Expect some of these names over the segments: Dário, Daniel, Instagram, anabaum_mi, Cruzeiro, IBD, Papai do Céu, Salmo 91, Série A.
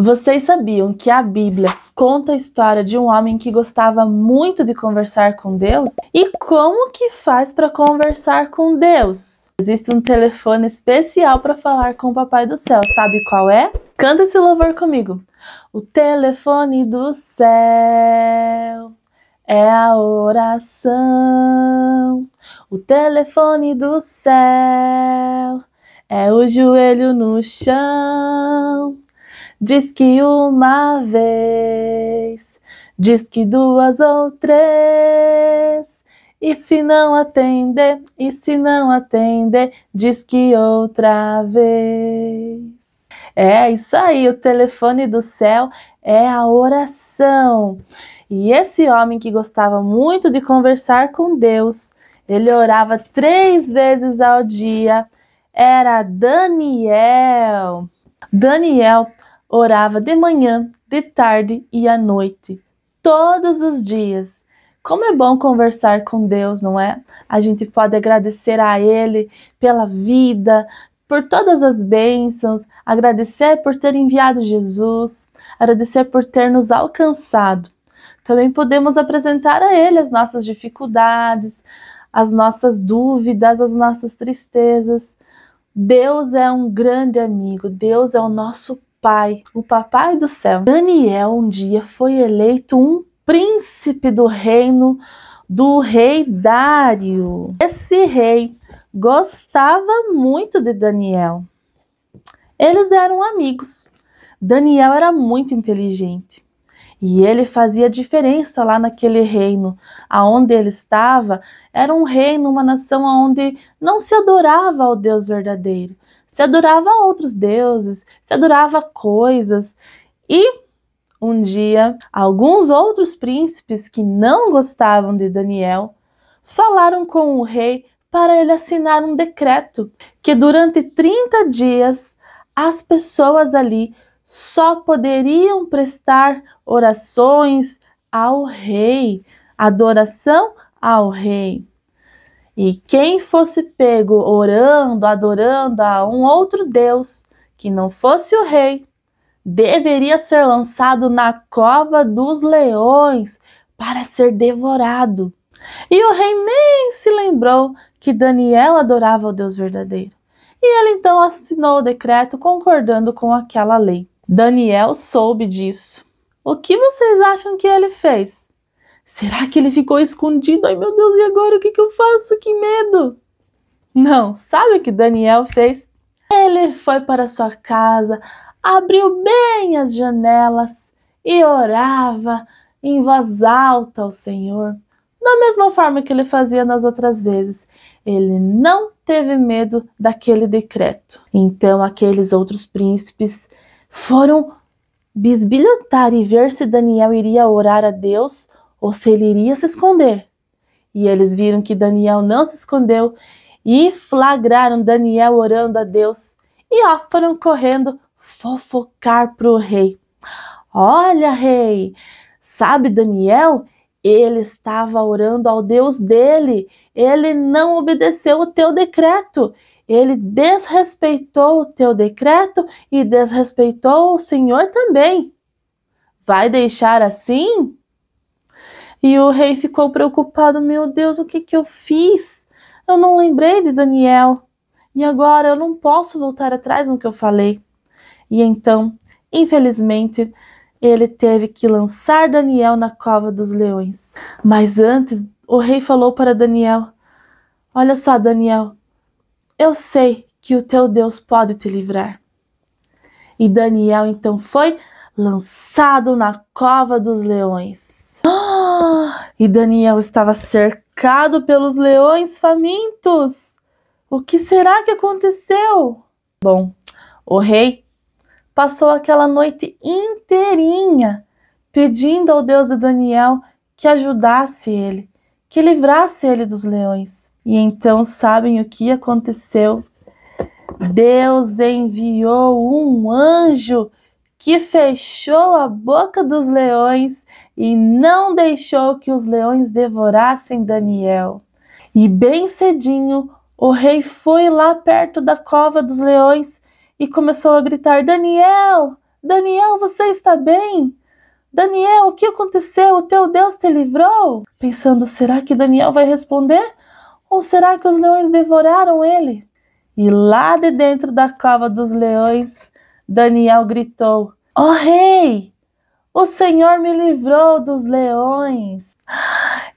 Vocês sabiam que a Bíblia conta a história de um homem que gostava muito de conversar com Deus? E como que faz para conversar com Deus? Existe um telefone especial para falar com o Papai do Céu, sabe qual é? Canta esse louvor comigo. O telefone do céu é a oração. O telefone do céu é o joelho no chão. Diz que uma vez, diz que duas ou três, e se não atender, e se não atender, diz que outra vez. É isso aí, o telefone do céu é a oração. E esse homem que gostava muito de conversar com Deus, ele orava 3 vezes ao dia, era Daniel. Daniel orava de manhã, de tarde e à noite, todos os dias. Como é bom conversar com Deus, não é? A gente pode agradecer a Ele pela vida, por todas as bênçãos, agradecer por ter enviado Jesus, agradecer por ter nos alcançado. Também podemos apresentar a Ele as nossas dificuldades, as nossas dúvidas, as nossas tristezas. Deus é um grande amigo, Deus é o nosso Pai, o Papai do Céu. Daniel um dia foi eleito um príncipe do reino do rei Dário. Esse rei gostava muito de Daniel. Eles eram amigos. Daniel era muito inteligente e ele fazia diferença lá naquele reino aonde ele estava. Era um reino, uma nação onde não se adorava ao Deus verdadeiro. Se adorava outros deuses, se adorava coisas. E um dia, alguns outros príncipes que não gostavam de Daniel falaram com o rei para ele assinar um decreto que durante 30 dias as pessoas ali só poderiam prestar orações ao rei, adoração ao rei. E quem fosse pego orando, adorando a um outro Deus, que não fosse o rei, deveria ser lançado na cova dos leões para ser devorado. E o rei nem se lembrou que Daniel adorava o Deus verdadeiro. E ele então assinou o decreto concordando com aquela lei. Daniel soube disso. O que vocês acham que ele fez? Será que ele ficou escondido? Ai meu Deus, e agora o que eu faço? Que medo! Não, sabe o que Daniel fez? Ele foi para sua casa, abriu bem as janelas e orava em voz alta ao Senhor. Da mesma forma que ele fazia nas outras vezes. Ele não teve medo daquele decreto. Então aqueles outros príncipes foram bisbilhotar e ver se Daniel iria orar a Deus ou se ele iria se esconder. E eles viram que Daniel não se escondeu e flagraram Daniel orando a Deus. E ó, foram correndo fofocar para o rei. Olha, rei, sabe Daniel? Ele estava orando ao Deus dele. Ele não obedeceu o teu decreto. Ele desrespeitou o teu decreto e desrespeitou o Senhor também. Vai deixar assim? E o rei ficou preocupado. Meu Deus, o que eu fiz? Eu não lembrei de Daniel. E agora eu não posso voltar atrás no que eu falei. E então, infelizmente, ele teve que lançar Daniel na cova dos leões. Mas antes, o rei falou para Daniel: olha só, Daniel, eu sei que o teu Deus pode te livrar. E Daniel então foi lançado na cova dos leões. E Daniel estava cercado pelos leões famintos. O que será que aconteceu? Bom, o rei passou aquela noite inteirinha pedindo ao Deus de Daniel que ajudasse ele, que livrasse ele dos leões. E então sabem o que aconteceu? Deus enviou um anjo que fechou a boca dos leões e não deixou que os leões devorassem Daniel. E bem cedinho, o rei foi lá perto da cova dos leões e começou a gritar: Daniel, Daniel, você está bem? Daniel, o que aconteceu? O teu Deus te livrou? Pensando, será que Daniel vai responder? Ou será que os leões devoraram ele? E lá de dentro da cova dos leões, Daniel gritou: Ó rei, o Senhor me livrou dos leões.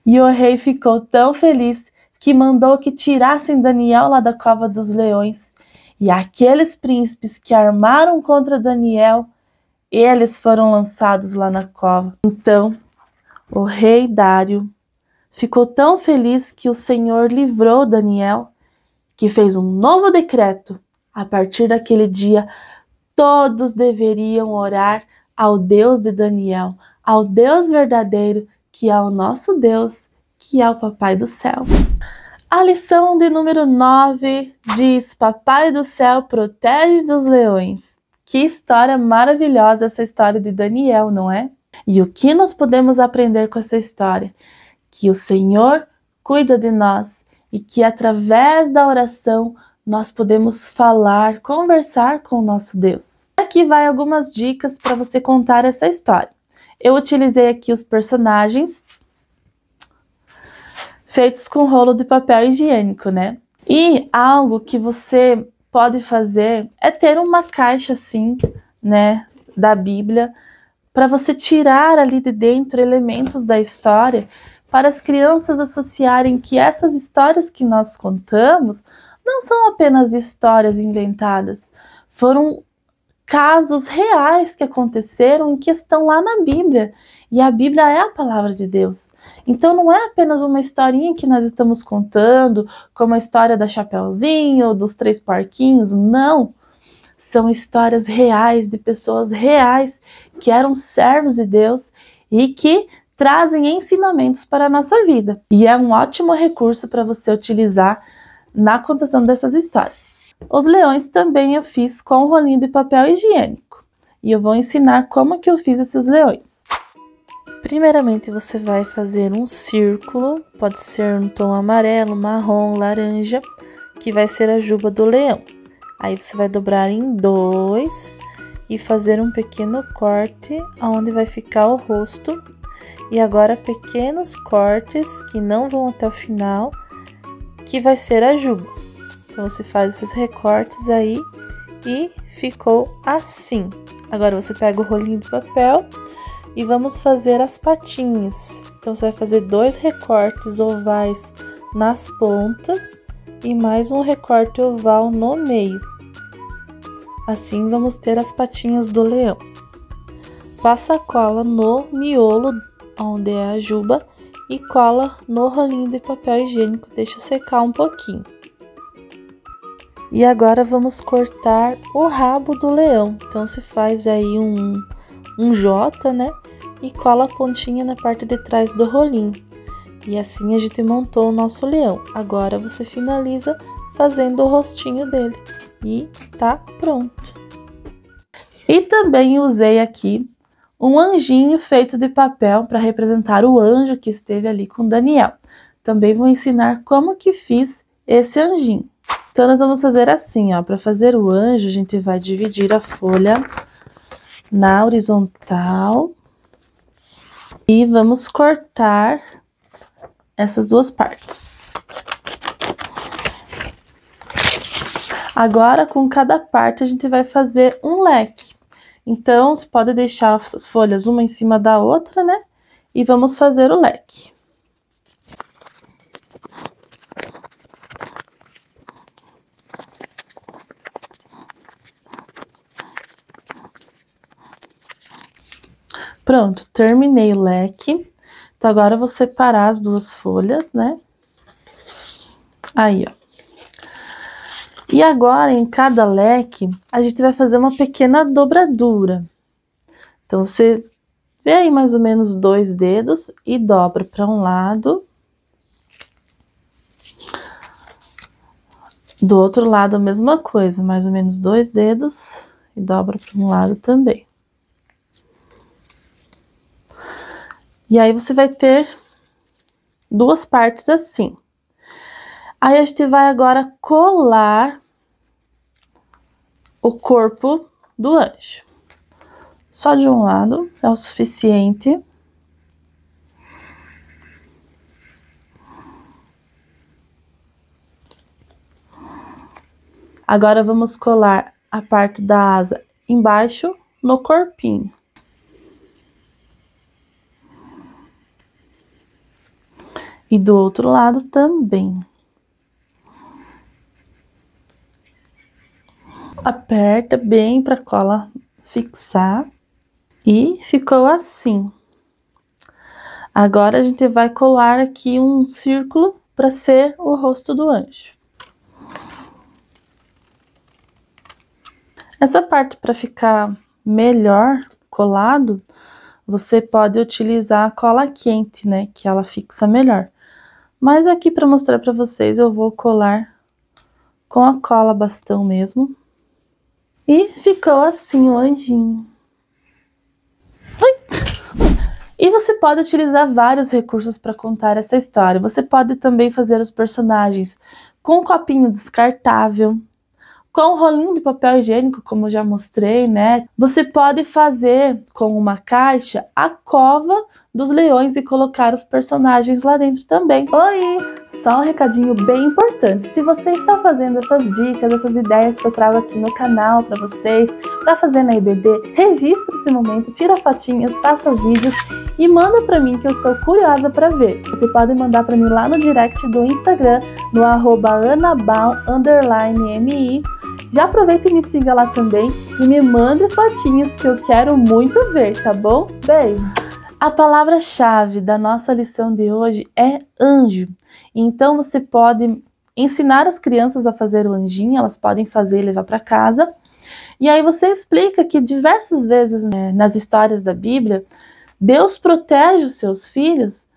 E o rei ficou tão feliz que mandou que tirassem Daniel lá da cova dos leões. E aqueles príncipes que armaram contra Daniel, eles foram lançados lá na cova. Então, o rei Dário ficou tão feliz que o Senhor livrou Daniel, que fez um novo decreto. A partir daquele dia, todos deveriam orar ao Deus de Daniel, ao Deus verdadeiro, que é o nosso Deus, que é o Papai do Céu. A lição de número 9 diz: Papai do Céu protege dos leões. Que história maravilhosa essa história de Daniel, não é? E o que nós podemos aprender com essa história? Que o Senhor cuida de nós e que através da oração nós podemos falar, conversar com o nosso Deus. Aqui vai algumas dicas para você contar essa história. Eu utilizei aqui os personagens feitos com rolo de papel higiênico, né? E algo que você pode fazer é ter uma caixa assim, né, da Bíblia, para você tirar ali de dentro elementos da história, para as crianças associarem que essas histórias que nós contamos não são apenas histórias inventadas, foram casos reais que aconteceram e que estão lá na Bíblia. E a Bíblia é a palavra de Deus. Então não é apenas uma historinha que nós estamos contando, como a história da Chapeuzinho, dos três porquinhos, não. São histórias reais, de pessoas reais, que eram servos de Deus e que trazem ensinamentos para a nossa vida. E é um ótimo recurso para você utilizar na contação dessas histórias. Os leões também eu fiz com um rolinho de papel higiênico. E eu vou ensinar como que eu fiz esses leões. Primeiramente você vai fazer um círculo, pode ser um tom amarelo, marrom, laranja, que vai ser a juba do leão. Aí você vai dobrar em dois e fazer um pequeno corte onde vai ficar o rosto. E agora pequenos cortes que não vão até o final, que vai ser a juba. Então, você faz esses recortes aí e ficou assim. Agora, você pega o rolinho de papel e vamos fazer as patinhas. Então, você vai fazer dois recortes ovais nas pontas e mais um recorte oval no meio. Assim, vamos ter as patinhas do leão. Passa a cola no miolo, onde é a juba, e cola no rolinho de papel higiênico, deixa secar um pouquinho. E agora vamos cortar o rabo do leão. Então você faz aí um J, né? E cola a pontinha na parte de trás do rolinho. E assim a gente montou o nosso leão. Agora você finaliza fazendo o rostinho dele. E tá pronto. E também usei aqui um anjinho feito de papel para representar o anjo que esteve ali com Daniel. Também vou ensinar como que fiz esse anjinho. Então, nós vamos fazer assim, ó, para fazer o anjo, a gente vai dividir a folha na horizontal e vamos cortar essas duas partes. Agora, com cada parte, a gente vai fazer um leque. Então, você pode deixar as folhas uma em cima da outra, né? E vamos fazer o leque. Pronto, terminei o leque. Então, agora eu vou separar as duas folhas, né? Aí, ó. E agora, em cada leque, a gente vai fazer uma pequena dobradura. Então, você vê aí mais ou menos dois dedos e dobra para um lado. Do outro lado a mesma coisa, mais ou menos 2 dedos e dobra para um lado também. E aí você vai ter 2 partes assim. Aí a gente vai agora colar o corpo do anjo. Só de um lado é o suficiente. Agora vamos colar a parte da asa embaixo no corpinho. E do outro lado também. Aperta bem para a cola fixar. E ficou assim. Agora a gente vai colar aqui um círculo para ser o rosto do anjo. Essa parte, para ficar melhor colado, você pode utilizar a cola quente, né? Que ela fixa melhor. Mas aqui, para mostrar para vocês, eu vou colar com a cola bastão mesmo. E ficou assim o anjinho. E você pode utilizar vários recursos para contar essa história. Você pode também fazer os personagens com um copinho descartável, com um rolinho de papel higiênico, como eu já mostrei, né? Você pode fazer com uma caixa a cova dos leões e colocar os personagens lá dentro também. Oi! Só um recadinho bem importante. Se você está fazendo essas dicas, essas ideias que eu trago aqui no canal para vocês, para fazer na IBD, registra esse momento, tira fotinhas, faça vídeos e manda para mim que eu estou curiosa para ver. Você pode mandar para mim lá no direct do Instagram, no @anabaum_mi. Já aproveita e me siga lá também e me manda fotinhas que eu quero muito ver, tá bom? Beijo! A palavra-chave da nossa lição de hoje é anjo. Então você pode ensinar as crianças a fazer o anjinho, elas podem fazer e levar para casa. E aí você explica que diversas vezes, né, nas histórias da Bíblia, Deus protege os seus filhos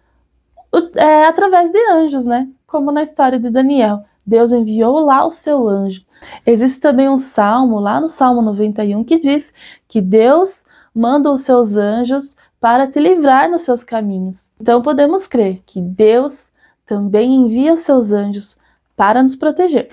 através de anjos, né? Como na história de Daniel. Deus enviou lá o seu anjo. Existe também um salmo, lá no Salmo 91, que diz que Deus manda os seus anjos para te livrar nos seus caminhos. Então podemos crer que Deus também envia os seus anjos para nos proteger.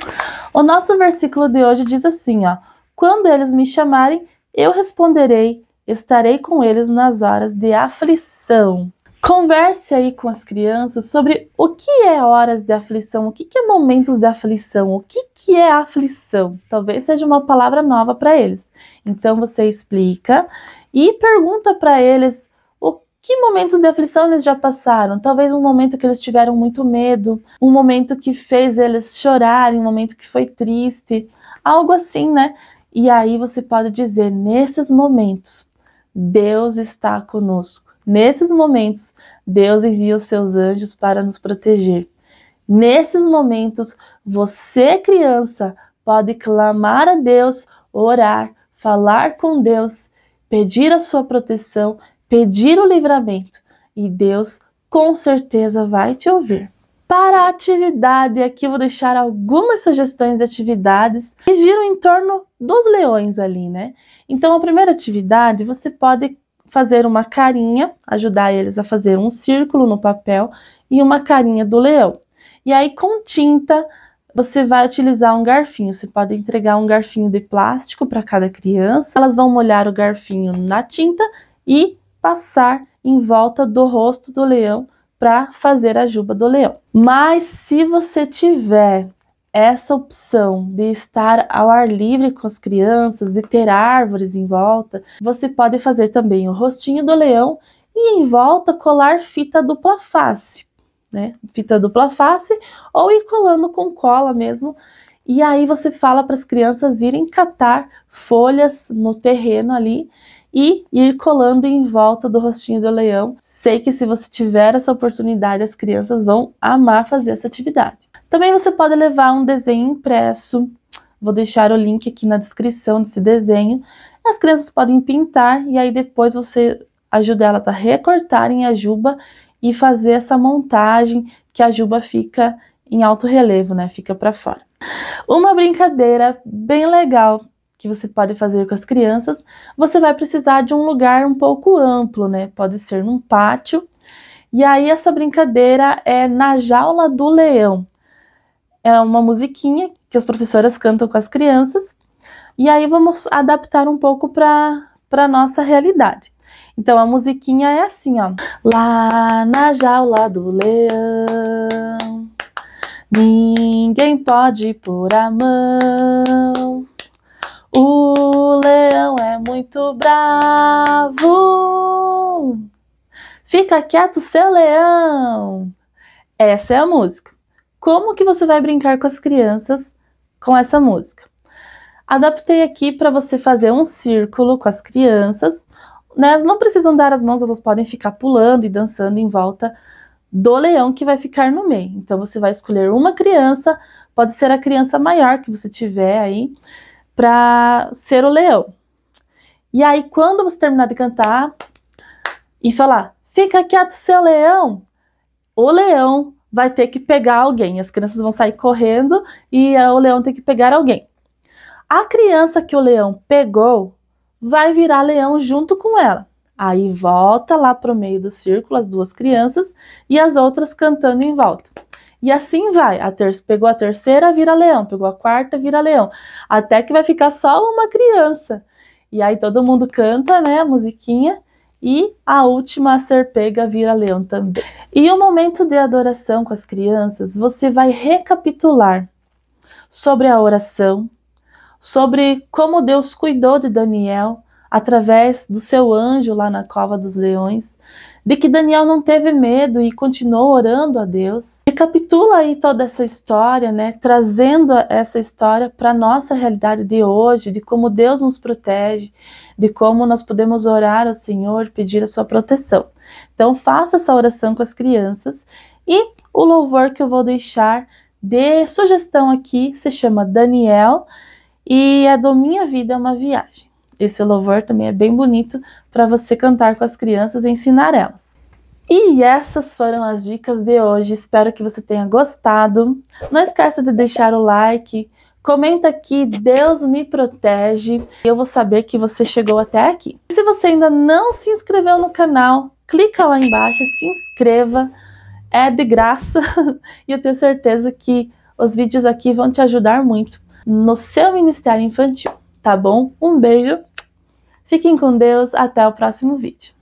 O nosso versículo de hoje diz assim, ó: quando eles me chamarem, eu responderei, estarei com eles nas horas de aflição. Converse aí com as crianças sobre o que é horas de aflição, o que é momentos de aflição, o que é aflição. Talvez seja uma palavra nova para eles. Então você explica e pergunta para eles o que momentos de aflição eles já passaram. Talvez um momento que eles tiveram muito medo, um momento que fez eles chorarem, um momento que foi triste, algo assim, né? E aí você pode dizer, nesses momentos, Deus está conosco. Nesses momentos, Deus envia os seus anjos para nos proteger. Nesses momentos, você, criança, pode clamar a Deus, orar, falar com Deus, pedir a sua proteção, pedir o livramento. E Deus, com certeza, vai te ouvir. Para a atividade, aqui eu vou deixar algumas sugestões de atividades que giram em torno dos leões ali, né? Então, a primeira atividade, você pode fazer uma carinha, ajudar eles a fazer um círculo no papel e uma carinha do leão. E aí com tinta você vai utilizar um garfinho, você pode entregar um garfinho de plástico para cada criança, elas vão molhar o garfinho na tinta e passar em volta do rosto do leão para fazer a juba do leão. Mas se você tiver essa opção de estar ao ar livre com as crianças, de ter árvores em volta, você pode fazer também o rostinho do leão e em volta colar fita dupla face, né? Fita dupla face ou ir colando com cola mesmo. E aí você fala para as crianças irem catar folhas no terreno ali e ir colando em volta do rostinho do leão. Sei que se você tiver essa oportunidade, as crianças vão amar fazer essa atividade. Também você pode levar um desenho impresso, vou deixar o link aqui na descrição desse desenho. As crianças podem pintar e aí depois você ajuda elas a recortarem a juba e fazer essa montagem que a juba fica em alto relevo, né? Fica para fora. Uma brincadeira bem legal que você pode fazer com as crianças, você vai precisar de um lugar um pouco amplo, né? Pode ser num pátio. E aí essa brincadeira é Na Jaula do Leão. É uma musiquinha que as professoras cantam com as crianças. E aí vamos adaptar um pouco para nossa realidade. Então a musiquinha é assim, ó. Lá na jaula do leão, ninguém pode pôr a mão. O leão é muito bravo. Fica quieto, seu leão. Essa é a música. Como que você vai brincar com as crianças com essa música? Adaptei aqui para você fazer um círculo com as crianças, né? Elas não precisam dar as mãos, elas podem ficar pulando e dançando em volta do leão que vai ficar no meio. Então você vai escolher uma criança, pode ser a criança maior que você tiver aí, para ser o leão. E aí quando você terminar de cantar e falar, fica quieto seu leão, o leão vai ter que pegar alguém, as crianças vão sair correndo e o leão tem que pegar alguém. A criança que o leão pegou vai virar leão junto com ela. Aí volta lá para o meio do círculo as duas crianças e as outras cantando em volta. E assim vai. Pegou a terceira, vira leão. Pegou a quarta, vira leão. Até que vai ficar só uma criança. E aí todo mundo canta, né, a musiquinha. E a última a ser pega vira leão também. E o momento de adoração com as crianças, você vai recapitular sobre a oração, sobre como Deus cuidou de Daniel através do seu anjo lá na cova dos leões, de que Daniel não teve medo e continuou orando a Deus. Recapitula aí toda essa história, né? Trazendo essa história para a nossa realidade de hoje, de como Deus nos protege, de como nós podemos orar ao Senhor, pedir a sua proteção. Então faça essa oração com as crianças e o louvor que eu vou deixar de sugestão aqui se chama Daniel e é do Minha Vida é uma Viagem. Esse louvor também é bem bonito para você cantar com as crianças e ensinar elas. E essas foram as dicas de hoje. Espero que você tenha gostado. Não esqueça de deixar o like. Comenta aqui, Deus me protege. Eu vou saber que você chegou até aqui. E se você ainda não se inscreveu no canal, clica lá embaixo, se inscreva. É de graça. E eu tenho certeza que os vídeos aqui vão te ajudar muito no seu ministério infantil. Tá bom? Um beijo. Fiquem com Deus, até o próximo vídeo.